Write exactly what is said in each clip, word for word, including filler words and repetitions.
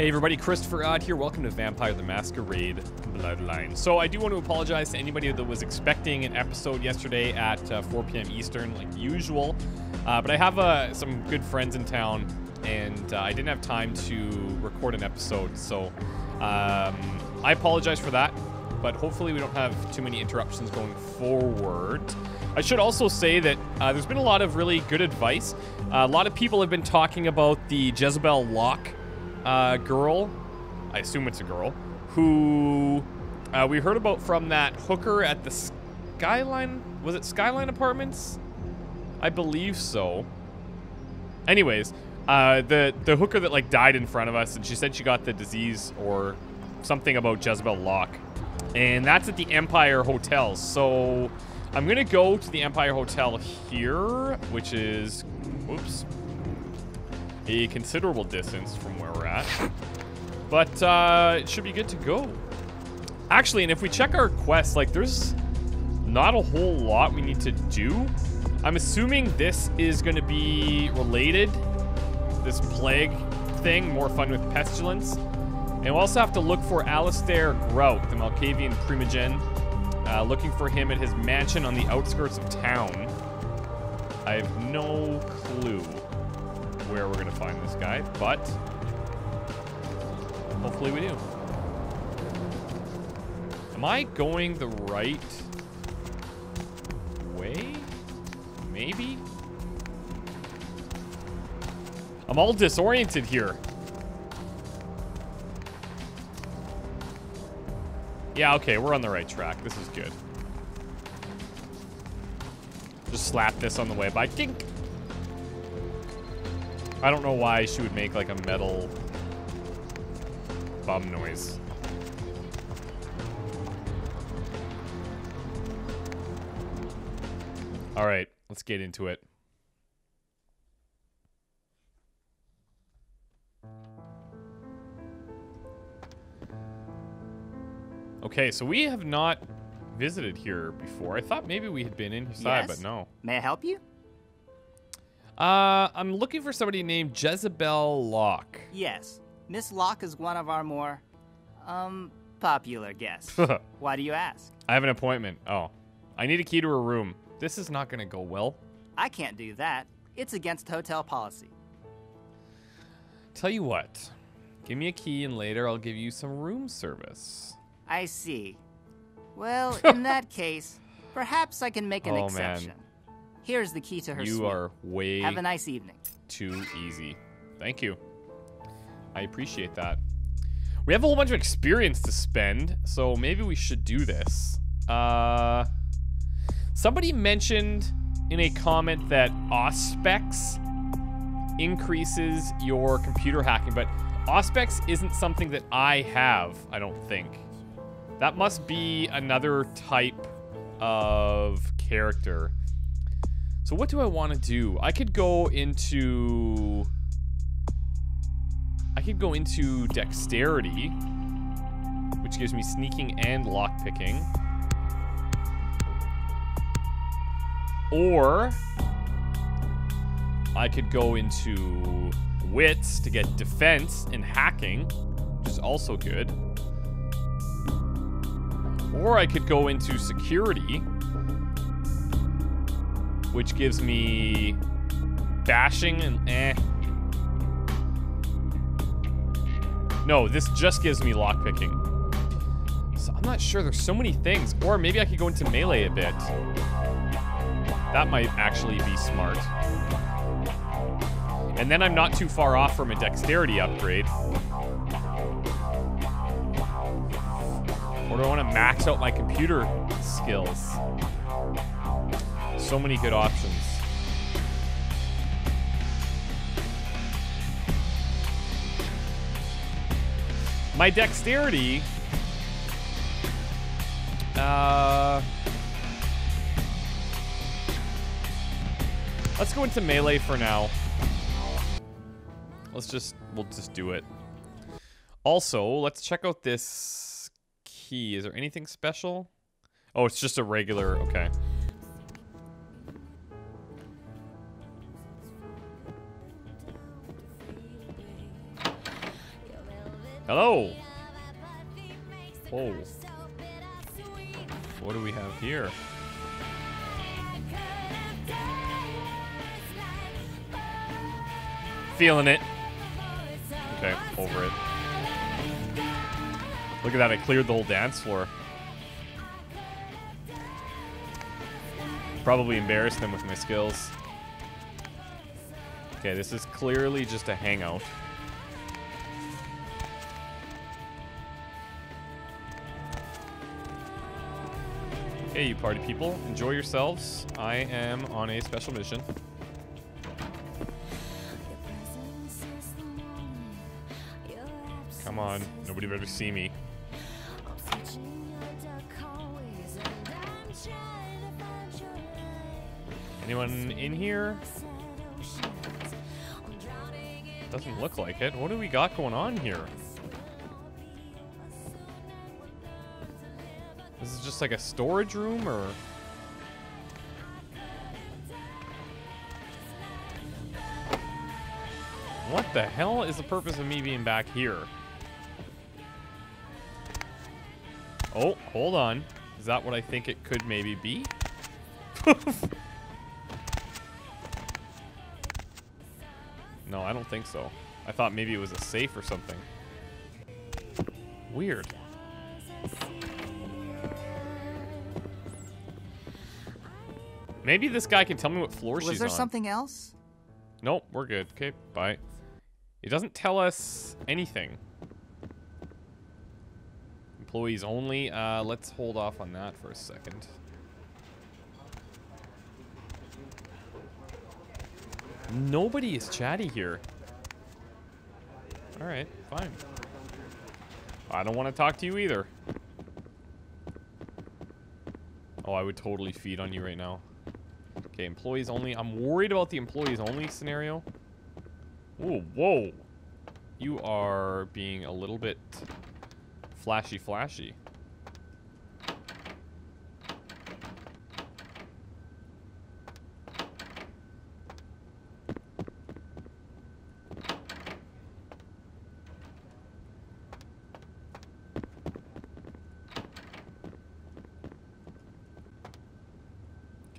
Hey everybody, Christopher Odd here. Welcome to Vampire: The Masquerade Bloodlines. So I do want to apologize to anybody that was expecting an episode yesterday at uh, four p m Eastern, like usual. Uh, but I have uh, some good friends in town, and uh, I didn't have time to record an episode. So um, I apologize for that. But hopefully we don't have too many interruptions going forward. I should also say that uh, there's been a lot of really good advice. Uh, a lot of people have been talking about the Jezebel Locke Uh, girl, I assume it's a girl, who uh, we heard about from that hooker at the Skyline, was it Skyline Apartments? I believe so. Anyways, uh, the, the hooker that like died in front of us, and she said she got the disease or something about Jezebel Locke. And that's at the Empire Hotel. So I'm gonna go to the Empire Hotel here, which is, whoops, a considerable distance from where we're at, but uh, it should be good to go. Actually, and if we check our quest, like there's not a whole lot we need to do. I'm assuming this is going to be related, this plague thing, more fun with pestilence. And we'll also have to look for Alistair Grout, the Malkavian Primogen, uh, looking for him at his mansion on the outskirts of town. I have no clue where we're gonna find this guy, but hopefully we do. Am I going the right way? Maybe? I'm all disoriented here. Yeah, okay, we're on the right track. This is good. Just slap this on the way by. Dink! I don't know why she would make like a metal bum noise. All right, let's get into it. Okay, so we have not visited here before. I thought maybe we had been inside, yes? But no. May I help you? Uh, I'm looking for somebody named Jezebel Locke. Yes. Miss Locke is one of our more, um, popular guests. Why do you ask? I have an appointment. Oh. I need a key to her room. This is not going to go well. I can't do that. It's against hotel policy. Tell you what. Give me a key and later I'll give you some room service. I see. Well, in that case, perhaps I can make an oh, exception. Man. Here's the key to her you suite. Are way Have a nice evening. Too easy. Thank you. I appreciate that. We have a whole bunch of experience to spend, so maybe we should do this. Uh, somebody mentioned in a comment that Auspex increases your computer hacking, but Auspex isn't something that I have, I don't think. That must be another type of character. So what do I want to do? I could go into... I could go into dexterity, which gives me sneaking and lockpicking. Or I could go into wits to get defense and hacking, which is also good. Or I could go into security, which gives me bashing and eh. No, this just gives me lockpicking. So I'm not sure, there's so many things. Or maybe I could go into melee a bit. That might actually be smart. And then I'm not too far off from a dexterity upgrade. Or do I want to max out my computer skills? So many good options. My dexterity, uh, let's go into melee for now. Let's just, we'll just do it. Also, let's check out this key. Is there anything special? Oh, it's just a regular, okay. Hello. Oh. What do we have here? Feeling it. Okay, over it. Look at that, I cleared the whole dance floor. Probably embarrassed them with my skills. Okay, this is clearly just a hangout. Hey, you party people. Enjoy yourselves. I am on a special mission. Come on. Nobody better see me. Anyone in here? Doesn't look like it. What do we got going on here? This is just like a storage room, or? What the hell is the purpose of me being back here? Oh, hold on. Is that what I think it could maybe be? No, I don't think so. I thought maybe it was a safe or something. Weird. Maybe this guy can tell me what floor she's on. Was there something else? Nope, we're good. Okay, bye. It doesn't tell us anything. Employees only. Uh, let's hold off on that for a second. Nobody is chatty here. All right, fine. I don't want to talk to you either. Oh, I would totally feed on you right now. Okay, employees only. I'm worried about the employees only scenario. Whoa, whoa. You are being a little bit flashy, flashy.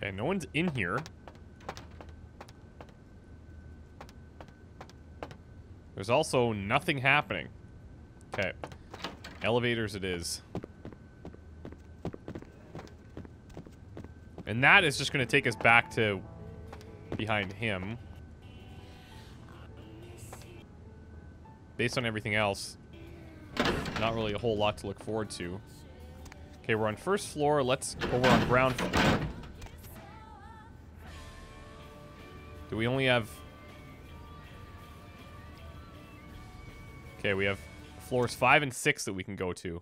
Okay, no one's in here. There's also nothing happening. Okay. Elevators it is. And that is just going to take us back to behind him. Based on everything else, not really a whole lot to look forward to. Okay, we're on first floor. Let's... Oh, we're on ground floor. Do we only have... Okay, we have... Floors five and six that we can go to.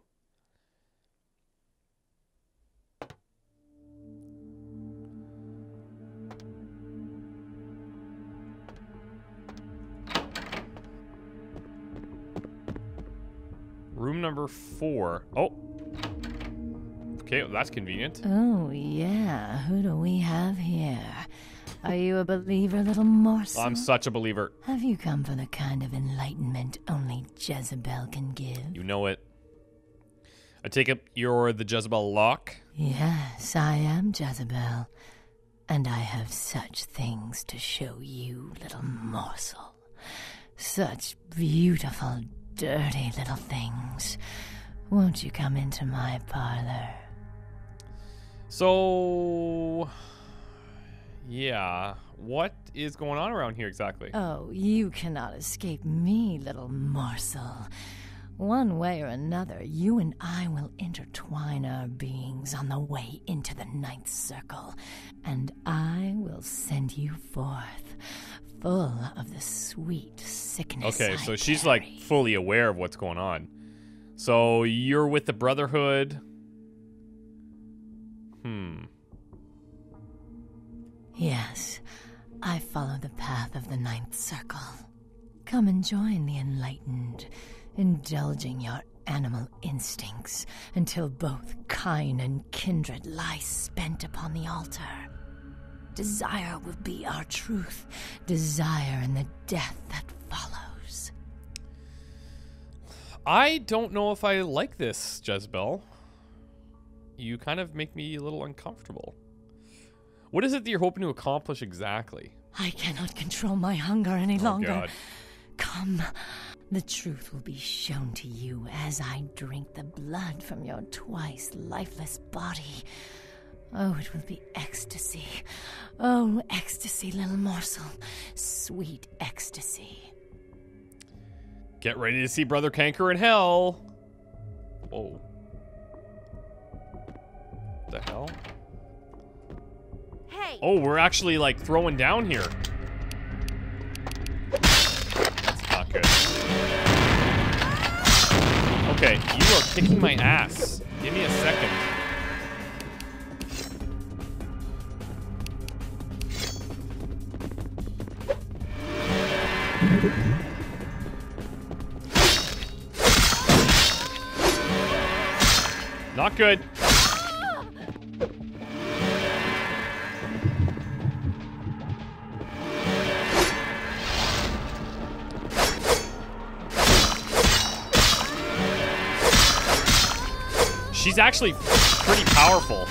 Room number four. Oh. Okay, well, that's convenient. Oh, yeah. Who do we have here? Are you a believer, little morsel? I'm such a believer. Have you come for the kind of enlightenment only Jezebel can give? You know it. I take it you're the Jezebel Locke? Yes, I am Jezebel. And I have such things to show you, little morsel. Such beautiful, dirty little things. Won't you come into my parlor? So... Yeah, what is going on around here exactly? Oh, you cannot escape me, little morsel. One way or another, you and I will intertwine our beings on the way into the ninth circle, and I will send you forth, full of the sweet sickness. Okay, so I she's carry. Like fully aware of what's going on. So you're with the Brotherhood. Hmm. Yes, I follow the path of the ninth circle. Come and join the enlightened, indulging your animal instincts until both kine and kindred lie spent upon the altar. Desire will be our truth, desire and the death that follows. I don't know if I like this, Jezebel. You kind of make me a little uncomfortable. What is it that you're hoping to accomplish exactly? I cannot control my hunger any oh, longer. God. Come, the truth will be shown to you as I drink the blood from your twice lifeless body. Oh, it will be ecstasy. Oh, ecstasy, little morsel. Sweet ecstasy. Get ready to see Brother Kanker in hell. Oh. What the hell? Hey. Oh, we're actually like throwing down here. That's not good. Okay, you are kicking my ass. Give me a second. Not good. Ah! She's actually pretty powerful.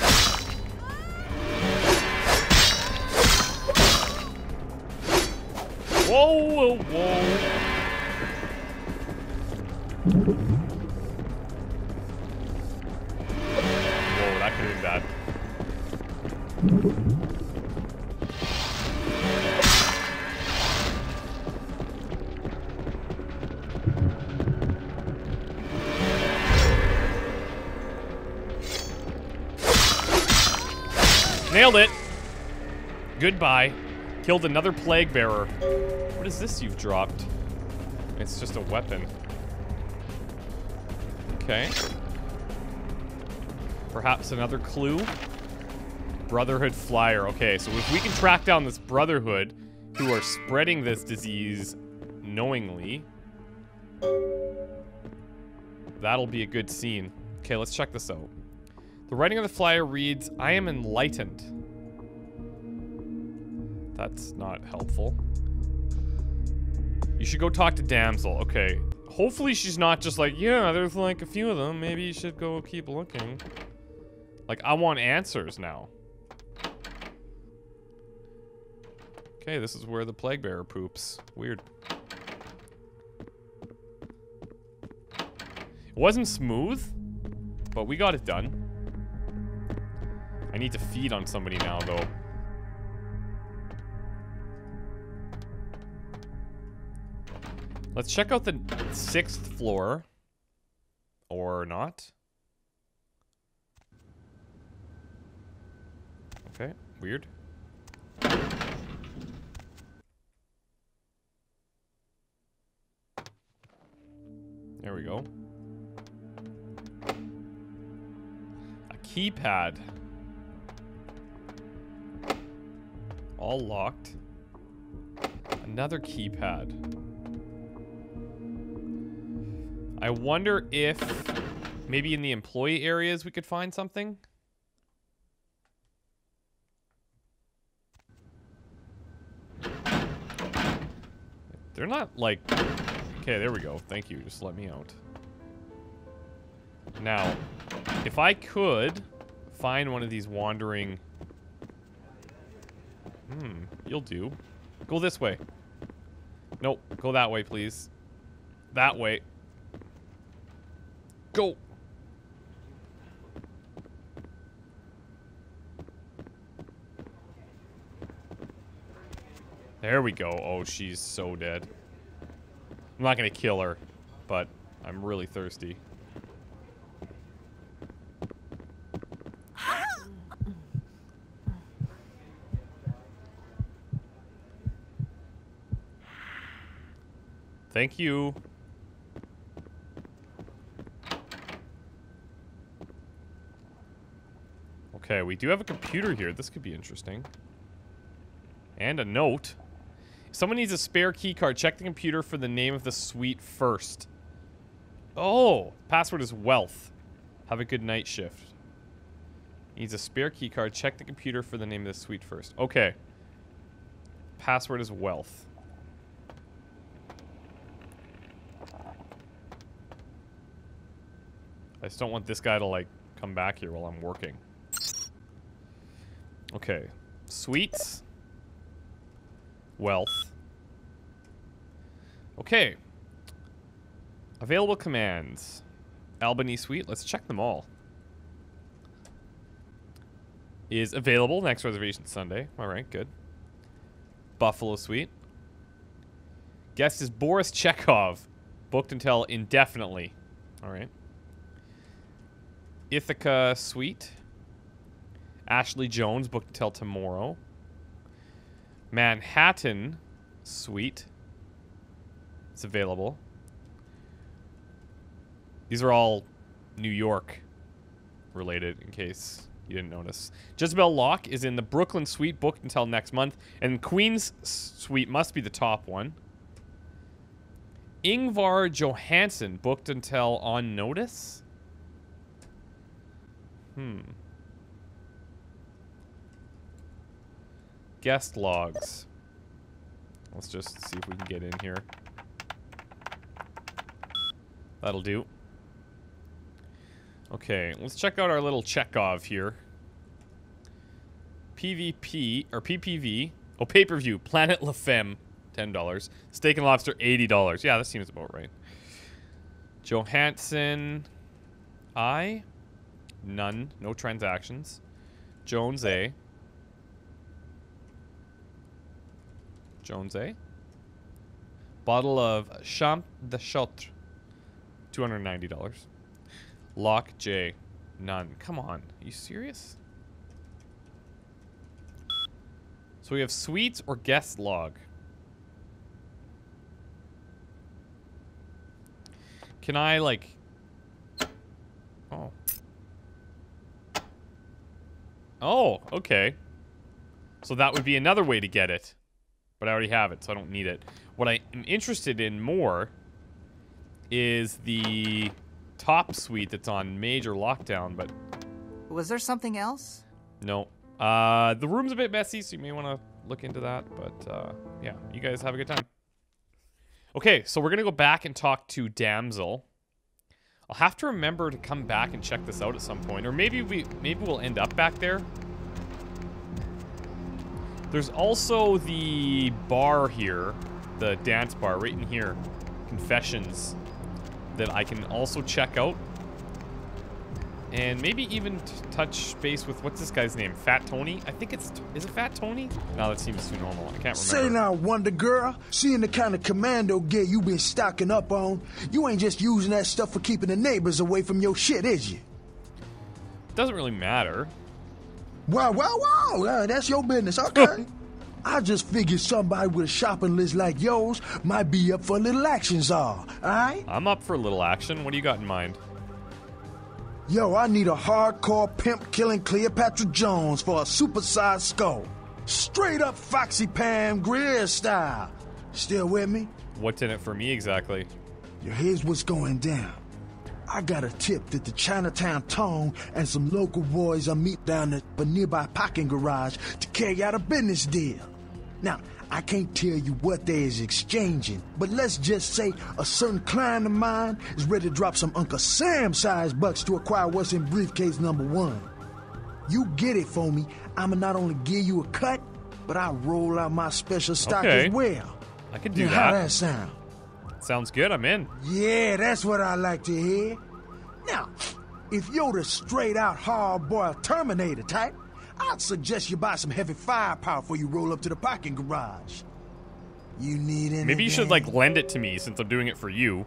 Whoa, whoa, whoa. Nailed it. Goodbye. Killed another plague bearer. What is this you've dropped? It's just a weapon. Okay. Perhaps another clue? Brotherhood flyer. Okay, so if we can track down this Brotherhood who are spreading this disease knowingly, that'll be a good scene. Okay, let's check this out. The writing on the flyer reads, "I am enlightened." That's not helpful. You should go talk to Damsel. Okay. Hopefully she's not just like, yeah, there's like a few of them. Maybe you should go keep looking. Like, I want answers now. Okay, this is where the plague bearer poops. Weird. It wasn't smooth, but we got it done. I need to feed on somebody now, though. Let's check out the sixth floor. Or not. Okay, weird. There we go. A keypad. All locked. Another keypad. I wonder if maybe in the employee areas we could find something. They're not like... Okay, there we go. Thank you. Just let me out. Now, if I could find one of these wandering... Hmm, you'll do. Go this way. Nope, go that way, please. That way. Go! There we go. Oh, she's so dead. I'm not gonna kill her, but I'm really thirsty. Thank you. Okay, we do have a computer here. This could be interesting. And a note. Someone needs a spare key card. Check the computer for the name of the suite first. Oh, password is wealth. Have a good night shift. Needs a spare key card. Check the computer for the name of the suite first. Okay. Password is wealth. I just don't want this guy to, like, come back here while I'm working. Okay. Sweets. Wealth. Okay. Available commands. Albany Suite. Let's check them all. Is available next reservation Sunday. All right, good. Buffalo Suite. Guest is Boris Chekhov. Booked until indefinitely. All right. Ithaca Suite. Ashley Jones, booked until tomorrow. Manhattan Suite. It's available. These are all New York related, in case you didn't notice. Jezebel Locke is in the Brooklyn Suite, booked until next month. And Queens Suite must be the top one. Ingvar Johansson, booked until on notice? Hmm. Guest logs. Let's just see if we can get in here. That'll do. Okay, let's check out our little Chekhov here. P V P, or P P V. Oh, pay-per-view. Planet La Femme, ten dollars. Steak and Lobster, eighty dollars. Yeah, that seems about right. Johansson. I. None. No transactions. Jones A. Jones A. Bottle of Champ de Chotre, two hundred ninety dollars. Lock J. None. Come on. Are you serious? So we have suites or guest log. Can I, like... Oh. Oh, okay. So that would be another way to get it. But I already have it, so I don't need it. What I am interested in more is the top suite that's on major lockdown, but... Was there something else? No. Uh, the room's a bit messy, so you may want to look into that, but, uh, yeah. You guys have a good time. Okay, so we're going to go back and talk to Damsel. I'll have to remember to come back and check this out at some point, or maybe we maybe we'll end up back there. There's also the bar here, the dance bar right in here, Confessions, that I can also check out. And maybe even t touch base with, what's this guy's name? Fat Tony? I think it's, is it Fat Tony? No, that seems too normal. I can't remember. Say now, Wonder Girl, seeing the kind of commando gear you been stocking up on, you ain't just using that stuff for keeping the neighbors away from your shit, is you? Doesn't really matter. Wow, wow, wow, uh, that's your business, okay. I just figured somebody with a shopping list like yours might be up for a little action, czar, all right? I'm up for a little action. What do you got in mind? Yo, I need a hardcore pimp killing Cleopatra Jones for a supersized skull. Straight up Foxy Pam Greer style. Still with me? What's in it for me exactly? Yo, here's what's going down. I got a tip that the Chinatown Tong and some local boys are meet down at a nearby parking garage to carry out a business deal. Now, I can't tell you what they is exchanging, but let's just say a certain client of mine is ready to drop some Uncle Sam-sized bucks to acquire what's in briefcase number one. You get it for me, I'ma not only give you a cut, but I roll out my special stock okay. as well. I can do now, that. How that sound? Sounds good, I'm in. Yeah, that's what I like to hear. Now, if you're the straight-out hard-boiled Terminator type, I'd suggest you buy some heavy firepower before you roll up to the parking garage. You need anything? Maybe you should, like, lend it to me since I'm doing it for you.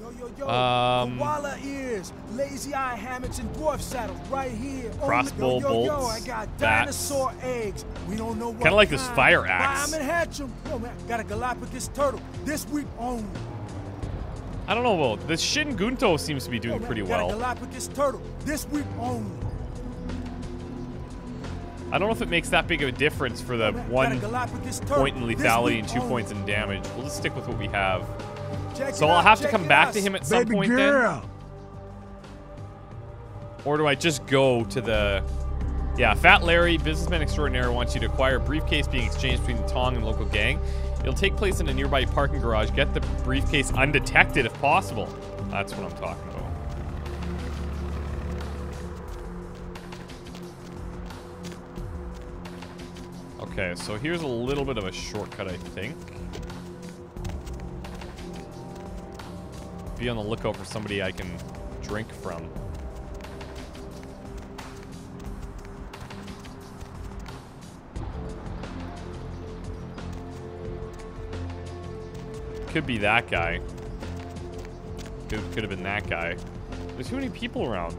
Yo, yo, yo. Um, koala ears, lazy eye hammocks, and dwarf saddles right here. Crossbow bolts. Yo, yo, yo, I got dinosaur eggs. We don't know what. Kind of like this fire axe. Buy 'em and hatch 'em. Yo, man, got a Galapagos turtle this week only. I don't know, well, the Shin-Gunto seems to be doing yo, man, pretty well. Got a Galapagos turtle this week only. I don't know if it makes that big of a difference for the one point in lethality and two points in damage. We'll just stick with what we have. So I'll have to come back to him at some point then. Or do I just go to the... Yeah, Fat Larry, businessman extraordinaire, wants you to acquire a briefcase being exchanged between the Tong and local gang. It'll take place in a nearby parking garage. Get the briefcase undetected if possible. That's what I'm talking about. Okay, so here's a little bit of a shortcut, I think. Be on the lookout for somebody I can drink from. Could be that guy. Could, could have been that guy. There's too many people around.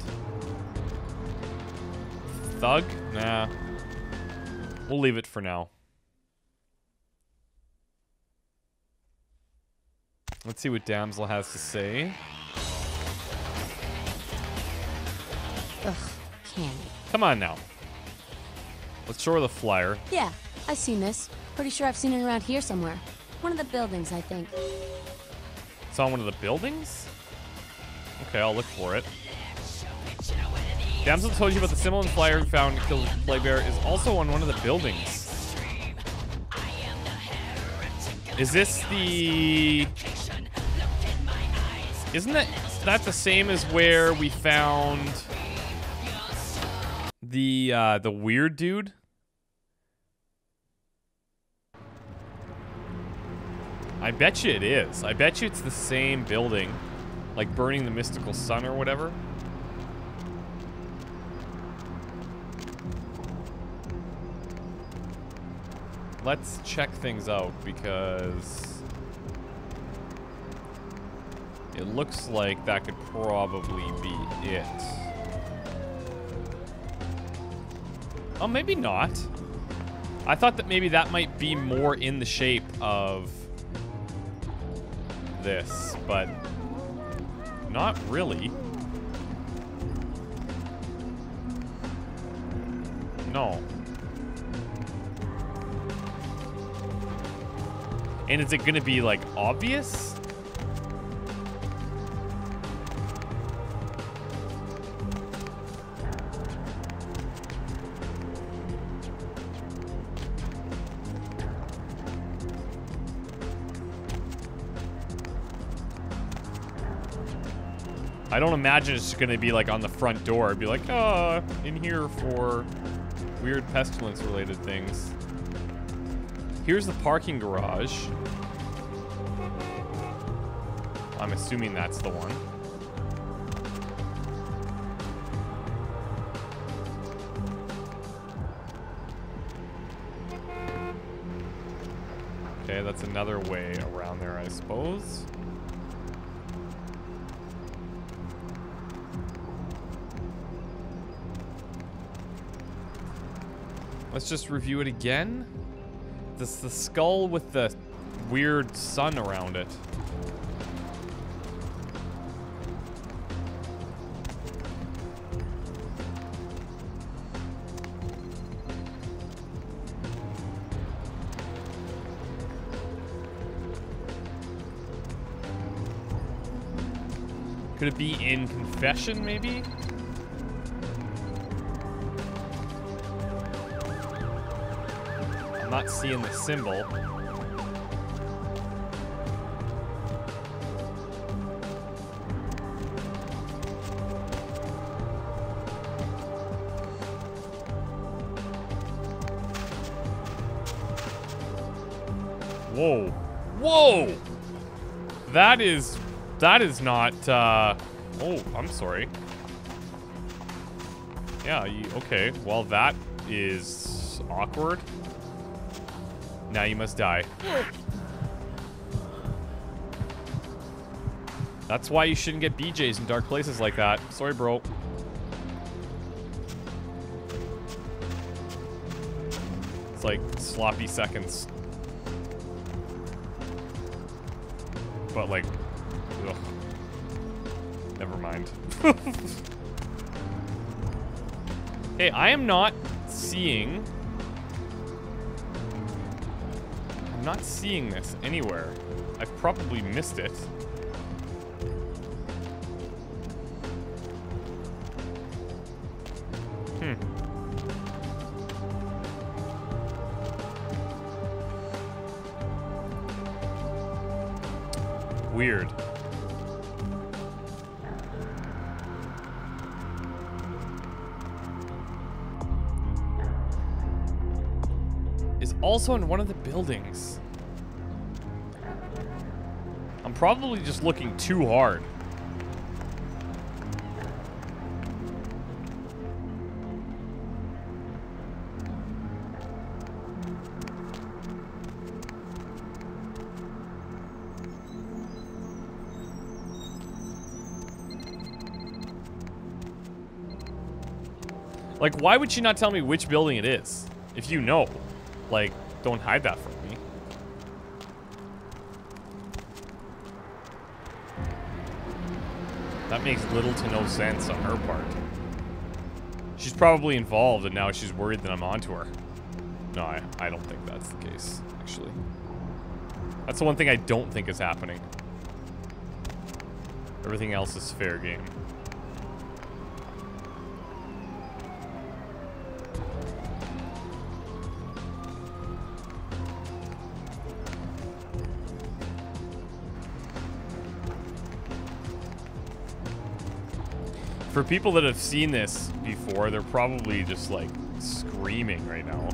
Thug? Nah. We'll leave it for now. Let's see what Damsel has to say. Ugh, candy. Come on now. Let's show her the flyer. Yeah, I've seen this. Pretty sure I've seen it around here somewhere. One of the buildings, I think. It's on one of the buildings? Okay, I'll look for it. Damsel told you about the symbol and flyer we found and killed Play Bear is also on one of the buildings. Is this the... Isn't that, that the same as where we found the uh, the weird dude? I bet you it is. I bet you it's the same building. Like burning the mystical sun or whatever. Let's check things out because it looks like that could probably be it. Oh, maybe not. I thought that maybe that might be more in the shape of this, but not really. No. And is it gonna be, like, obvious? I don't imagine it's gonna be, like, on the front door. It'd be like, ah, oh, in here for weird pestilence-related things. Here's the parking garage. I'm assuming that's the one. Okay, that's another way around there, I suppose. Let's just review it again. This the skull with the weird sun around it. Could it be in confession, maybe? Not seeing the symbol. Whoa. Whoa! That is... That is not, uh... Oh, I'm sorry. Yeah, you, okay. Well, that is awkward. Now you must die. That's why you shouldn't get B Js in dark places like that. Sorry, bro. It's like sloppy seconds. But like, ugh. Never mind. Hey, I am not seeing... I'm not seeing this anywhere. I've probably missed it. Hmm. Weird. also in one of the buildings. I'm probably just looking too hard. Like, why would she not tell me which building it is? If you know, like, don't hide that from me. That makes little to no sense on her part. She's probably involved, and now she's worried that I'm onto her. No, I, I don't think that's the case, actually. That's the one thing I don't think is happening. Everything else is fair game. For people that have seen this before, they're probably just like screaming right now.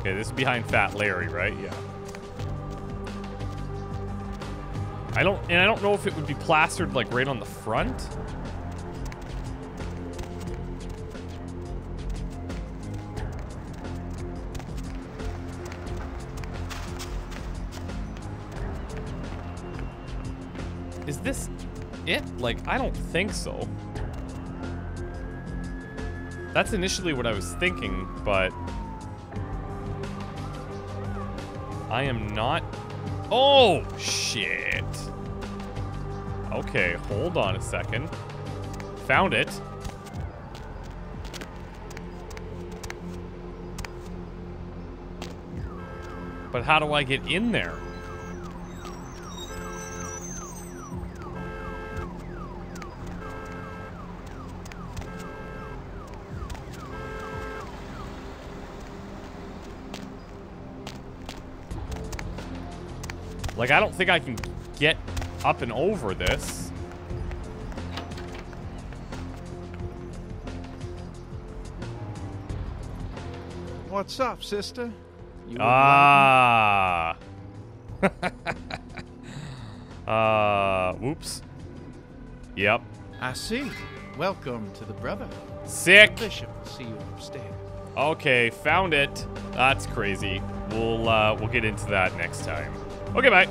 Okay, this is behind Fat Larry, right? Yeah. I don't, and I don't know if it would be plastered like right on the front. Is this it? Like, I don't think so. That's initially what I was thinking, but I am not. Oh, shit. Okay, hold on a second. Found it. But how do I get in there? Like, I don't think I can get up and over this. What's up, sister? You ah. uh, whoops. Yep. I see. Welcome to the brotherhood. Sick. The bishop will see you upstairs. Okay, found it. That's crazy. We'll uh, we'll get into that next time. Okay, bye.